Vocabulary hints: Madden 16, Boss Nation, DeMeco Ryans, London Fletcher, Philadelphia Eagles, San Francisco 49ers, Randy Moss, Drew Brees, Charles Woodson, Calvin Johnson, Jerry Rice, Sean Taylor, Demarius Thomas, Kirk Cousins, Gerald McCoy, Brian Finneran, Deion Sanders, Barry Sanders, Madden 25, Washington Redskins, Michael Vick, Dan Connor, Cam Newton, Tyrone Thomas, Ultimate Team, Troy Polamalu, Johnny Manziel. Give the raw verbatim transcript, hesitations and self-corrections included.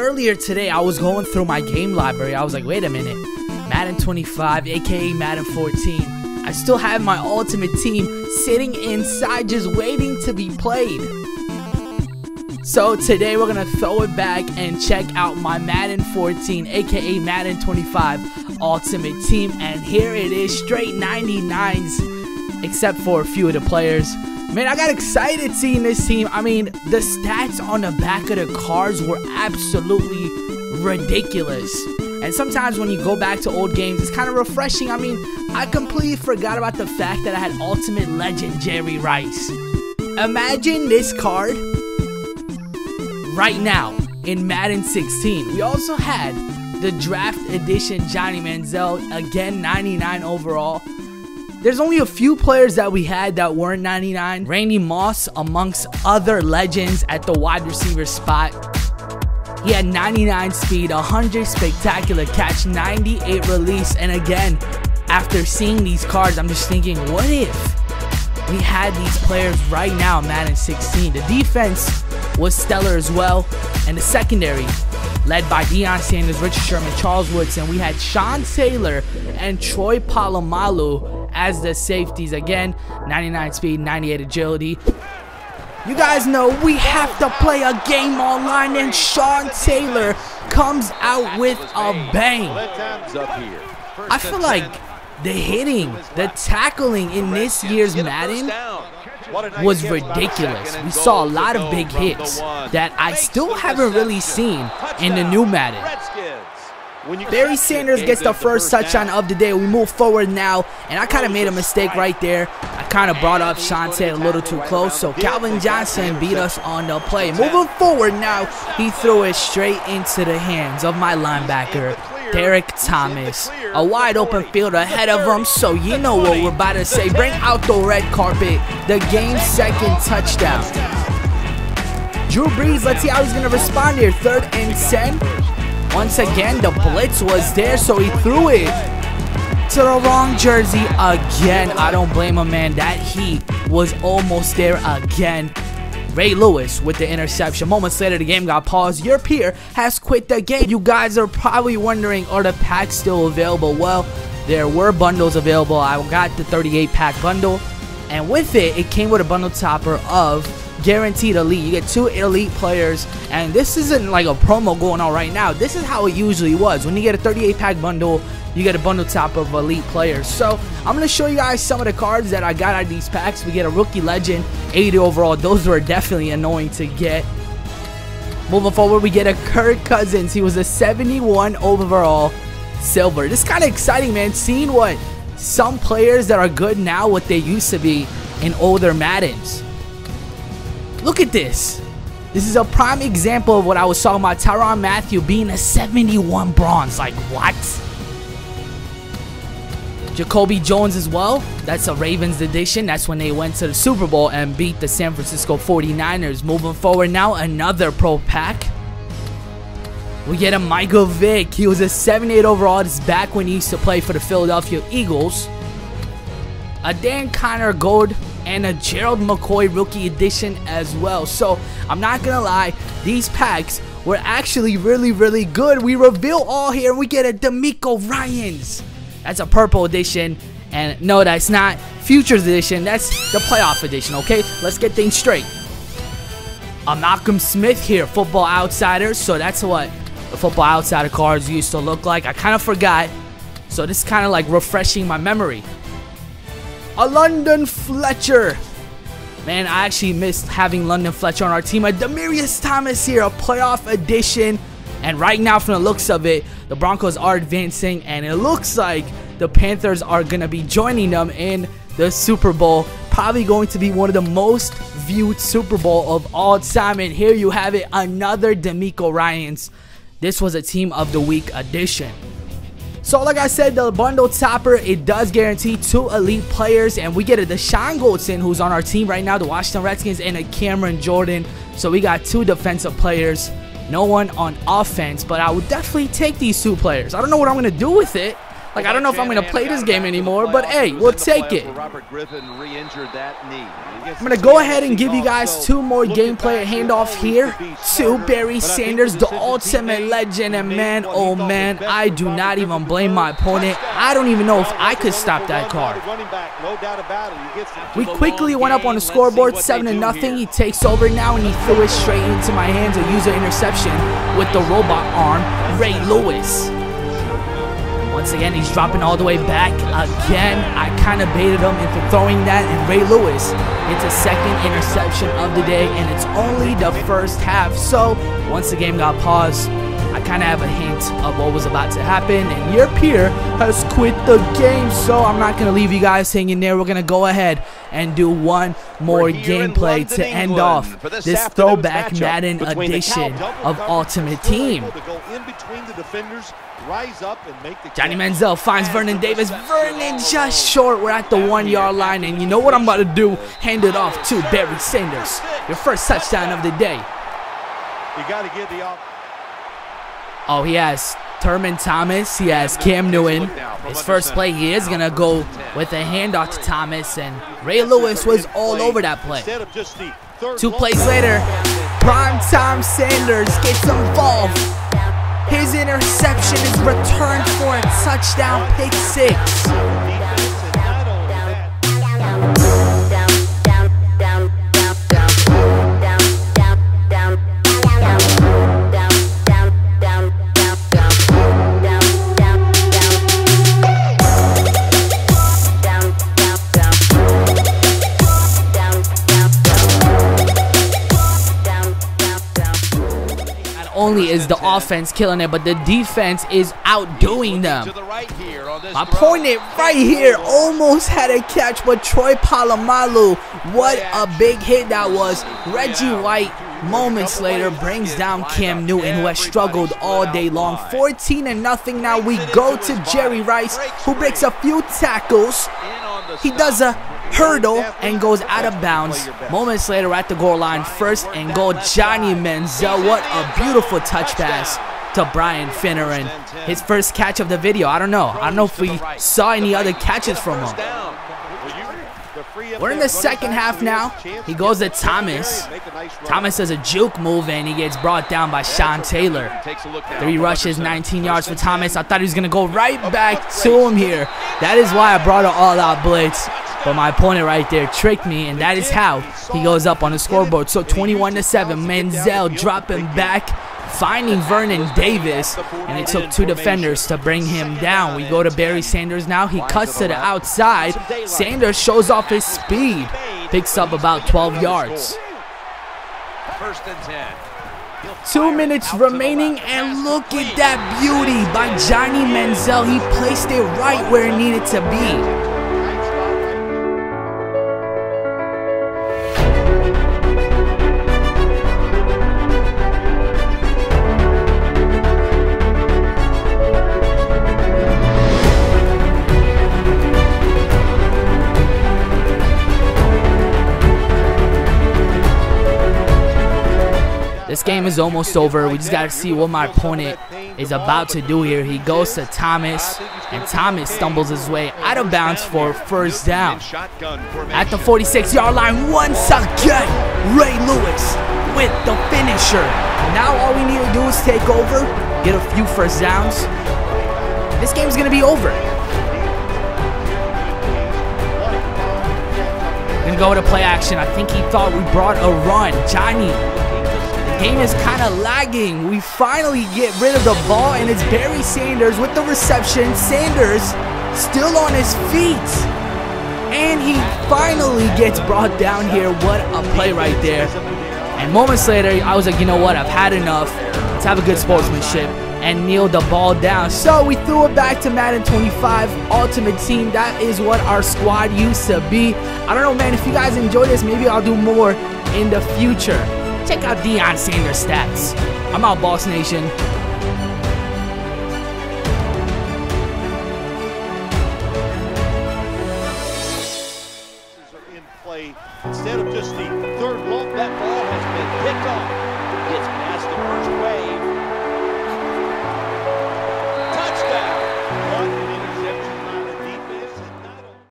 earlier today, I was going through my game library. I was like, wait a minute. Madden twenty-five, aka Madden fourteen. I still have my ultimate team sitting inside just waiting to be played. So today we're going to throw it back and check out my Madden fourteen, aka Madden twenty-five ultimate team. And here it is, straight ninety-nines, except for a few of the players. Man, I got excited seeing this team. I mean, the stats on the back of the cards were absolutely ridiculous. And sometimes when you go back to old games, it's kind of refreshing. I mean, I completely forgot about the fact that I had ultimate legend Jerry Rice. Imagine this card right now in Madden sixteen. We also had the draft edition Johnny Manziel, again ninety-nine overall. There's only a few players that we had that weren't ninety-nine. Randy Moss, amongst other legends at the wide receiver spot. He had ninety-nine speed, one hundred spectacular catch, ninety-eight release. And again, after seeing these cards, I'm just thinking, what if we had these players right now in Madden sixteen? The defense was stellar as well. And the secondary, led by Deion Sanders, Richard Sherman, Charles Woodson. We had Sean Taylor and Troy Polamalu as the safeties. Again, ninety-nine speed, ninety-eight agility. You guys know we have to play a game online, and Sean Taylor comes out with a bang. I feel like the hitting, the tackling in this year's Madden was ridiculous. We saw a lot of big hits that I still haven't really seen in the new Madden. Barry Sanders gets the first touchdown of the day. We move forward now, and I kind of made a mistake right there. I kind of brought up Shante a little too close, so Calvin Johnson beat us on the play. Moving forward now, he threw it straight into the hands of my linebacker, Derek Thomas. A wide open field ahead of him, so you know what we're about to say. Bring out the red carpet, the game's second touchdown. Drew Brees, let's see how he's going to respond here. Third and ten. Once again, the blitz was there, so he threw it to the wrong jersey again. I don't blame him, man. That heat was almost there again. Ray Lewis with the interception. Moments later, the game got paused. Your peer has quit the game. You guys are probably wondering, are the packs still available? Well, there were bundles available. I got the thirty-eight pack bundle, and with it, it came with a bundle topper of Guaranteed Elite. You get two elite players, and this isn't like a promo going on right now. This is how it usually was. When you get a thirty-eight pack bundle, you get a bundle top of elite players. So I'm going to show you guys some of the cards that I got out of these packs. We get a rookie legend, eighty overall. Those were definitely annoying to get. Moving forward, we get a Kirk Cousins. He was a seventy-one overall silver. This is kind of exciting, man, seeing what some players that are good now, what they used to be in older Maddens. Look at this. This is a prime example of what I was talking about. Tyrone Matthew being a seventy-one bronze. Like, what? Jacoby Jones as well. That's a Ravens edition. That's when they went to the Super Bowl and beat the San Francisco forty-niners. Moving forward now, another pro pack. We get a Michael Vick. He was a seventy-eight overall. This is back when he used to play for the Philadelphia Eagles. A Dan Connor gold. And a Gerald McCoy rookie edition as well. So I'm not gonna lie, these packs were actually really, really good. We reveal all here. We get a DeMeco Ryans. That's a purple edition. And no, that's not Futures edition. That's the playoff edition. Okay, let's get things straight. A Malcolm Smith here, Football Outsiders. So that's what the Football Outsider cards used to look like. I kind of forgot. So this is kind of like refreshing my memory. A London Fletcher. Man, I actually missed having London Fletcher on our team. A Demarius Thomas here, a playoff edition. And right now, from the looks of it, the Broncos are advancing. And it looks like the Panthers are going to be joining them in the Super Bowl. Probably going to be one of the most viewed Super Bowl of all time. And here you have it, another DeMeco Ryans. This was a Team of the Week edition. So like I said, the bundle topper, it does guarantee two elite players, and we get a Sean Goldson, who's on our team right now, the Washington Redskins, and a Cameron Jordan. So we got two defensive players, no one on offense, but I would definitely take these two players. I don't know what I'm going to do with it. Like, I don't know if I'm going to play this game anymore, but hey, we'll take it. I'm going to go ahead and give you guys two more gameplay handoffs here to Barry Sanders, the ultimate legend. And man, oh man, I do not even blame my opponent. I don't even know if I could stop that card. We quickly went up on the scoreboard, seven to nothing. He takes over now, and he threw it straight into my hands, a user interception with the robot arm, Ray Lewis. Once again, he's dropping all the way back again. I kind of baited him into throwing that, and Ray Lewis, it's a second interception of the day, and it's only the first half. So once the game got paused, I kind of have a hint of what was about to happen, and your peer has quit the game. So I'm not going to leave you guys hanging there. We're going to go ahead and do one more gameplay to end off this throwback Madden edition of Ultimate Team. Johnny Manziel finds Vernon Davis. Vernon just short. We're at the one-yard line, and you know what I'm about to do? Hand it off to Barry Sanders. Your first touchdown of the day. You got to get the off. Oh, he has Tyrone Thomas. He has Cam Newton. His first play, he is going to go with a handoff to Thomas, and Ray Lewis was all over that play. Two plays later, primetime Sanders gets involved. His interception is returned for a touchdown, pick six. Only is the offense killing it, but the defense is outdoing them. My opponent right here almost had a catch, but Troy Polamalu, what a big hit that was. Reggie White moments later brings down Cam Newton, who has struggled all day long. fourteen to nothing now. We go to Jerry Rice, who breaks a few tackles. He does a hurdle and goes out of bounds. Moments later at the goal line, first and goal, Johnny Manziel. What a beautiful touch pass to Brian Finneran. His first catch of the video. I don't know. I don't know if we saw any other catches from him. We're in the second half now. He goes to Thomas. Thomas does a juke move, and he gets brought down by Sean Taylor. Three rushes, nineteen yards for Thomas. I thought he was going to go right back to him here. That is why I brought an all-out blitz. But my opponent right there tricked me, and that is how he goes up on the scoreboard. So twenty-one to seven, Manziel dropping back, finding Vernon Davis, and it took two defenders to bring him down. We go to Barry Sanders now. He cuts to the outside. Sanders shows off his speed, picks up about twelve yards. First and ten. Two minutes remaining, and look at that beauty by Johnny Manziel. He placed it right where it needed to be. This game is almost over. We just got to see what my opponent is about to do here. He goes to Thomas, and Thomas stumbles his way out of bounds for first down. At the forty-six yard line, once again, Ray Lewis with the finisher. Now all we need to do is take over, get a few first downs. This game's going to be over. We're going to go to play action. I think he thought we brought a run. Johnny. Game is kind of lagging. We finally get rid of the ball, and it's Barry Sanders with the reception. Sanders still on his feet, and he finally gets brought down here. What a play right there. And moments later, I was like, you know what? I've had enough. Let's have a good sportsmanship and kneel the ball down. So we threw it back to Madden twenty-five Ultimate Team. That is what our squad used to be. I don't know, man. If you guys enjoy this, maybe I'll do more in the future. Check out Deion Sanders' stats. I'm out, Boss Nation. In play instead of just the third ball, that ball has been picked off. It's past the first wave.